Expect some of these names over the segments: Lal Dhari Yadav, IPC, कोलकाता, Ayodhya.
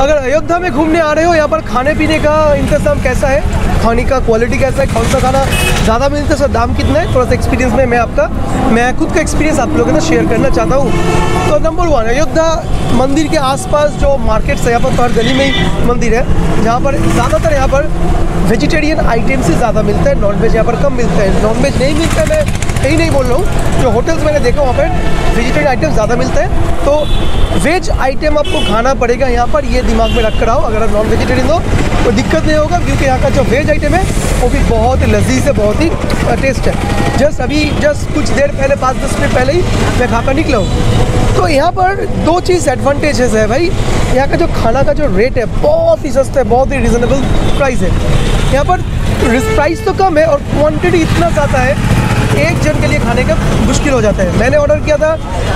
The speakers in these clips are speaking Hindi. अगर अयोध्या में घूमने आ रहे हो, यहाँ पर खाने पीने का इंतजाम कैसा है, खाने का क्वालिटी कैसा है, कौन सा खाना ज़्यादा मिलता है, उसका दाम कितना है, थोड़ा सा एक्सपीरियंस में मैं खुद का एक्सपीरियंस आप लोगों के साथ शेयर करना चाहता हूँ। तो नंबर 1, अयोध्या मंदिर के आसपास जो मार्केट्स है, यहाँ पर हर गली में ही मंदिर है, जहाँ पर ज़्यादातर यहाँ पर वेजिटेरियन आइटम्स ही ज़्यादा मिलता है, नॉनवेज यहाँ पर कम मिलता है। नॉनवेज नहीं मिलता है, मैं यही नहीं बोल रहा हूँ, जो होटल्स मैंने देखा वहाँ पर वेजिटेरियन आइटम ज़्यादा मिलता है। तो वेज आइटम आपको खाना पड़ेगा यहाँ पर, ये दिमाग में रख कर आओ। अगर आप नॉन वेजिटेरियन हो तो दिक्कत नहीं होगा, क्योंकि यहाँ का जो वेज आइटम है वो भी बहुत ही लजीज है, बहुत ही टेस्ट है। जस्ट कुछ देर पहले, 5-10 मिनट पहले ही मैं खाकर निकला हूँ। तो यहाँ पर 2 चीज़ एडवांटेजेस है भाई। यहाँ का जो खाना का जो रेट है बहुत ही सस्ता है, बहुत ही रिजनेबल प्राइस है। यहाँ पर प्राइस तो कम है और क्वांटिटी इतना ज़्यादा है, एक जन के लिए खाने का मुश्किल हो जाता है। मैंने ऑर्डर किया था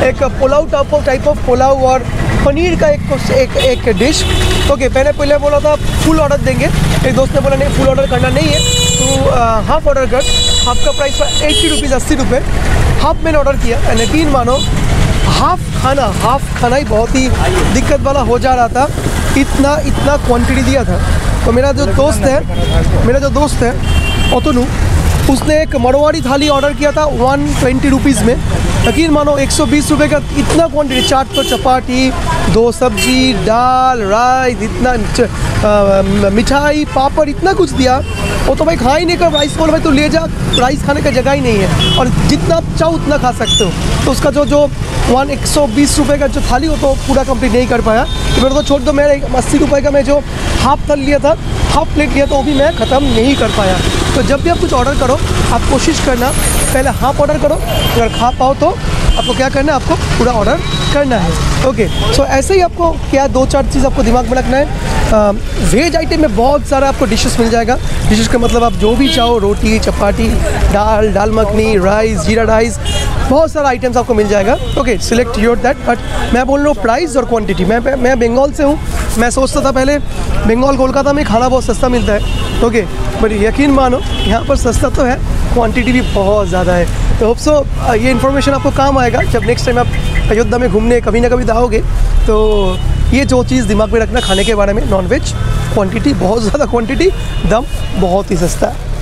एक पुलाव टाइप ऑफ पुलाव और पनीर का एक डिश। ओके, पहले बोला था फुल ऑर्डर देंगे, एक दोस्त ने बोला नहीं, फुल ऑर्डर करना नहीं है, तो हाफ ऑर्डर कर। हाफ का प्राइस था 80 रुपीज़ 80 रुपये। हाफ मैंने ऑर्डर किया, यानी यकीन मानो हाफ खाना ही बहुत ही दिक्कत वाला हो जा रहा था, इतना क्वान्टिटी दिया था। तो मेरा जो दोस्त है अतनु, उसने एक मड़वाड़ी थाली ऑर्डर किया था 120 रुपीज़ में। यकीन मानो 120 रुपये का इतना क्वान्टिटी, चाट तो चपाटी, 2 सब्जी, दाल, राइस, इतना मिठाई, पापड़, इतना कुछ दिया। वो तो भाई खा ही नहीं कर, राइस बोल भाई तो ले जा, राइस खाने का जगह ही नहीं है, और जितना आप चाहो उतना खा सकते हो। तो उसका जो 120 रुपये का जो थाली हो तो पूरा कंप्लीट नहीं कर पाया, तो मेरे को छोड़ दो। मैंने 80 रुपये का मैं जो हाफ थाली लिया था, हाफ प्लेट लिया, तो वो भी मैं ख़त्म नहीं कर पाया। तो जब भी आप कुछ ऑर्डर करो, आप कोशिश करना पहले हाफ ऑर्डर करो, अगर खा पाओ तो आपको क्या करना है, आपको पूरा ऑर्डर करना है। ओके, सो ऐसे ही आपको क्या 2-4 चीज़ आपको दिमाग में रखना है। वेज आइटम में बहुत सारा आपको डिशेस मिल जाएगा। डिशेस का मतलब आप जो भी चाहो, रोटी, चपाती, दाल मखनी, राइस, जीरा राइस, बहुत सारा आइटम्स आपको मिल जाएगा। Okay, select your that. But मैं बोल रहा हूँ प्राइस और क्वांटिटी। मैं बंगाल से हूँ, मैं सोचता था पहले बंगाल कोलकाता में खाना बहुत सस्ता मिलता है। ओके, बट यकीन मानो यहाँ पर सस्ता तो है, क्वांटिटी भी बहुत ज़्यादा है। तो होप सो ये इन्फॉर्मेशन आपको काम आएगा, जब नेक्स्ट टाइम आप अयोध्या में घूमने कभी ना कभी जाओगे। तो ये जो चीज़ दिमाग में रखना खाने के बारे में, नॉनवेज क्वांटिटी बहुत ज़्यादा, क्वांटिटी, दाम बहुत ही सस्ता है।